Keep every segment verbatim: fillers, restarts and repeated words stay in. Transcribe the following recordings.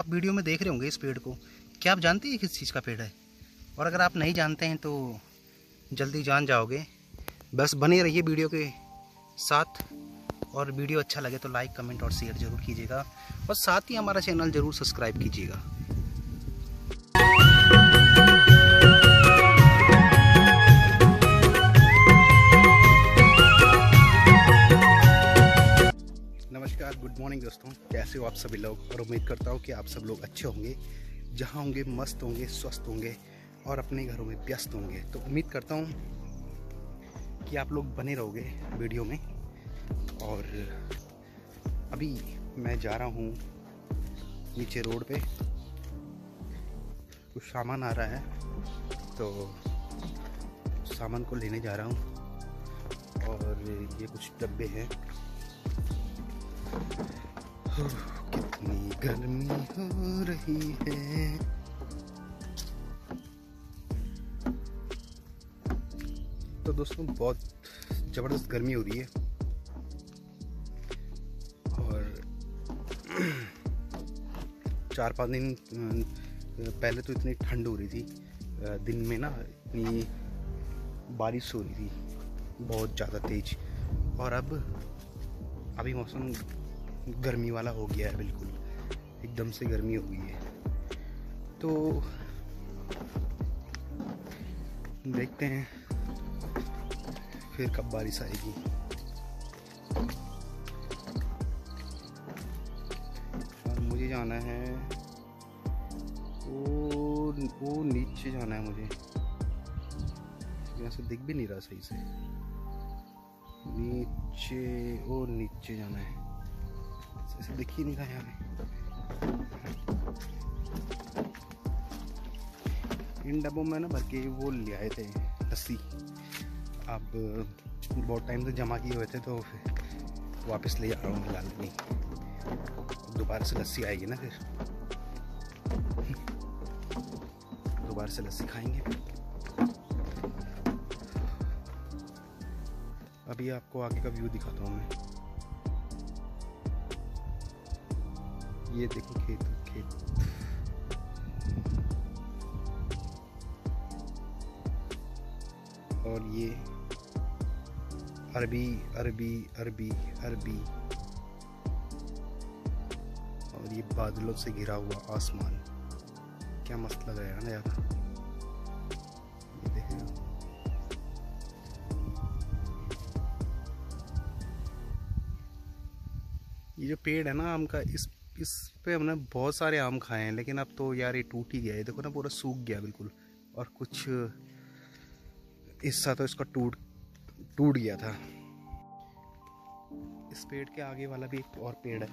आप वीडियो में देख रहे होंगे इस पेड़ को, क्या आप जानते हैं किस चीज़ का पेड़ है? और अगर आप नहीं जानते हैं तो जल्दी जान जाओगे। बस बने रहिए वीडियो के साथ, और वीडियो अच्छा लगे तो लाइक, कमेंट और शेयर ज़रूर कीजिएगा, और साथ ही हमारा चैनल ज़रूर सब्सक्राइब कीजिएगा। नमस्कार, गुड मॉर्निंग दोस्तों, कैसे हो आप सभी लोग? और उम्मीद करता हूँ कि आप सब लोग अच्छे होंगे, जहाँ होंगे मस्त होंगे, स्वस्थ होंगे और अपने घरों में व्यस्त होंगे। तो उम्मीद करता हूँ कि आप लोग बने रहोगे वीडियो में। और अभी मैं जा रहा हूँ नीचे रोड पे, कुछ सामान आ रहा है तो सामान को लेने जा रहा हूँ। और ये कुछ डब्बे हैं। कितनी गर्मी हो रही है। तो दोस्तों बहुत ज़बरदस्त गर्मी हो रही है, चार पाँच दिन पहले तो इतनी ठंड हो रही थी, दिन में ना इतनी बारिश हो रही थी बहुत ज़्यादा तेज, और अब अभी मौसम गर्मी वाला हो गया है, बिल्कुल एकदम से गर्मी हो गई है। तो देखते हैं फिर कब बारिश आएगी। जाना है वो वो नीचे जाना है मुझे, यहाँ से दिख भी नहीं रहा सही से। नीचे वो नीचे जाना है, सही से दिख ही नहीं रहा यहाँ पे। इन डब्बों में ना भर के वो ले आए थे लस्सी, अब बहुत टाइम से जमा किए हुए थे तो वापस ले जा रहा हूँ फिलहाल में। दोबारा से लस्सी आएगी ना, फिर दोबारा से लस्सी खाएंगे। अभी आपको आगे का व्यू दिखाता हूँ मैं। ये देखो खेत खेत और ये अरबी अरबी अरबी अरबी, और ये बादलों से घिरा हुआ आसमान, क्या मस्त लग रहा है ना यार। ये देखिए ये जो पेड़ है ना आम का, इस इस पे हमने बहुत सारे आम खाए हैं, लेकिन अब तो यार ये टूट ही गया है। देखो ना पूरा सूख गया बिल्कुल, और कुछ हिस्सा तो इसका टूट टूट गया था। इस पेड़ के आगे वाला भी एक और पेड़ है,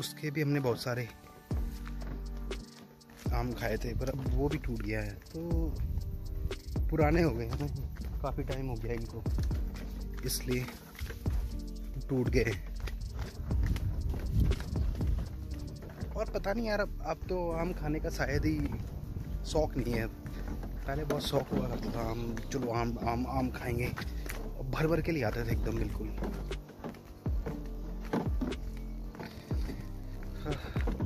उसके भी हमने बहुत सारे आम खाए थे, पर अब वो भी टूट गया है, तो पुराने हो गए हैं, काफ़ी टाइम हो गया है इनको, इसलिए टूट गए। और पता नहीं यार, अब अब तो आम खाने का शायद ही शौक़ नहीं है। पहले बहुत शौक़ हुआ करता था आम, चलो आम आम आम खाएंगे, भर भर के लिए आते थे एकदम बिल्कुल।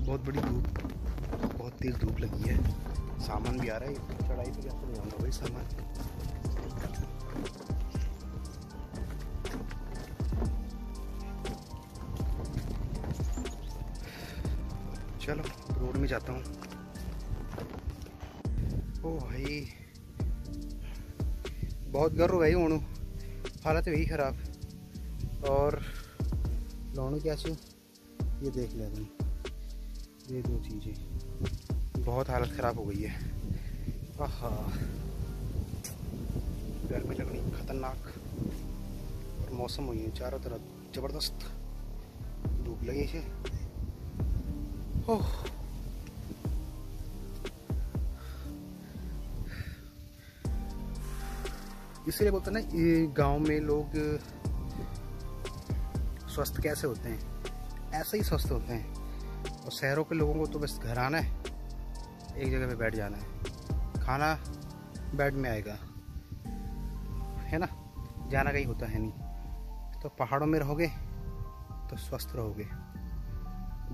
बहुत बड़ी धूप, बहुत तेज़ धूप लगी है। सामान भी आ रहा है, चढ़ाई पे कैसे नहीं आऊँगा भाई सामान। चलो रोड में जाता हूँ। ओ भाई बहुत गर्म हो गई हूँ, हालत वही ख़राब। और लौनू क्या चाहिए ये देख लिया मैंने, ये दो चीज़ें बहुत हालत ख़राब हो गई है। आहा गर्मी लगनी खतरनाक, और मौसम हुई है चारों तरफ ज़बरदस्त धूप लगी है। ओह इसलिए बोलते ना गांव में लोग स्वस्थ कैसे होते हैं, ऐसे ही स्वस्थ होते हैं। और शहरों के लोगों को तो बस घर आना है, एक जगह पे बैठ जाना है, खाना बेड में आएगा, है ना, जाना कहीं होता है नहीं। तो पहाड़ों में रहोगे तो स्वस्थ रहोगे,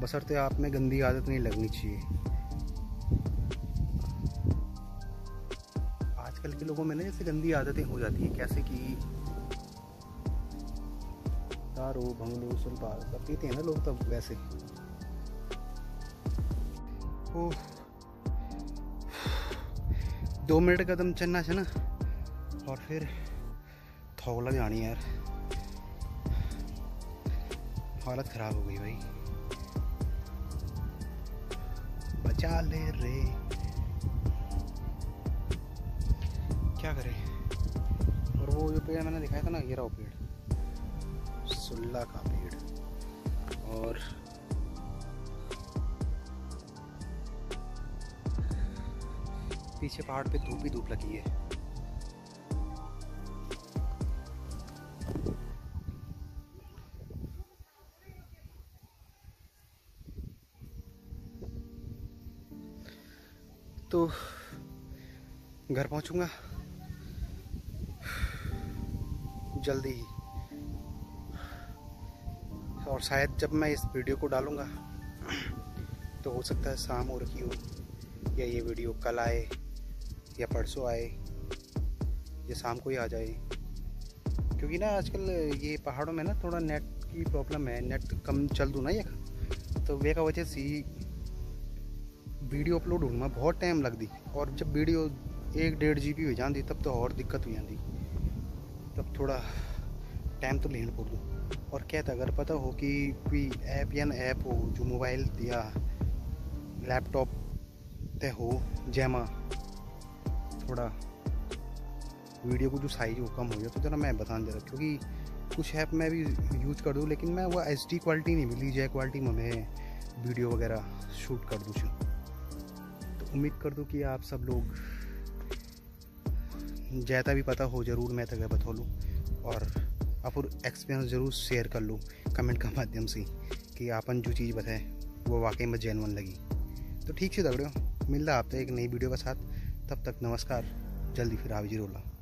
बशर्ते आप में गंदी आदत नहीं लगनी चाहिए। आजकल के लोगों में ना जैसे गंदी आदतें हो जाती है, कैसे कि दारू भंगलू सुलपा सब पीते हैं ना लोग, तब वैसे ओ, दो मिनट कदम चलना है ना और फिर थोक लग जानी यार, हालत खराब हो गई भाई, बचा ले रे क्या करे। और वो जो पेड़ मैंने दिखाया था ना, ये रहा पेड़, सुल्ला का पेड़, और पीछे पहाड़ पे धूप ही धूप लगी है। तो घर पहुंचूंगा जल्दी ही, और शायद जब मैं इस वीडियो को डालूंगा तो हो सकता है शाम हो रखी हो, या ये वीडियो कल आए या परसों आए या शाम को ही आ जाए, क्योंकि ना आजकल ये पहाड़ों में ना थोड़ा नेट की प्रॉब्लम है, नेट कम चल दूँ ना ये, तो वे का वजह से वीडियो अपलोड होना बहुत टाइम लगती, और जब वीडियो एक डेढ़ जी बी हो जाती तब तो और दिक्कत हो जाती, तब थोड़ा टाइम तो लेना पड़ू। और क्या था, अगर पता हो कि कोई ऐप या न ऐप हो जो मोबाइल या लैपटॉप ते हो जैमा थोड़ा वीडियो को जो साइज हो कम हो जाए तो जरा मैं बताना जरा, क्योंकि कुछ ऐप मैं भी यूज कर दूँ लेकिन मैं वो एच डी क्वालिटी नहीं मिली, जै क्वालिटी में मैं वीडियो वगैरह शूट कर दूँ। उम्मीद कर दूँ कि आप सब लोग जैता भी पता हो जरूर मैं तक बता लूँ, और आप एक्सपीरियंस ज़रूर शेयर कर लूँ कमेंट के माध्यम से कि आपन जो चीज़ बताए वो वाकई में जेनवन लगी। तो ठीक से दगड़ो, मिल रहा आपसे एक नई वीडियो के साथ, तब तक नमस्कार, जल्दी फिर हाजिर होला।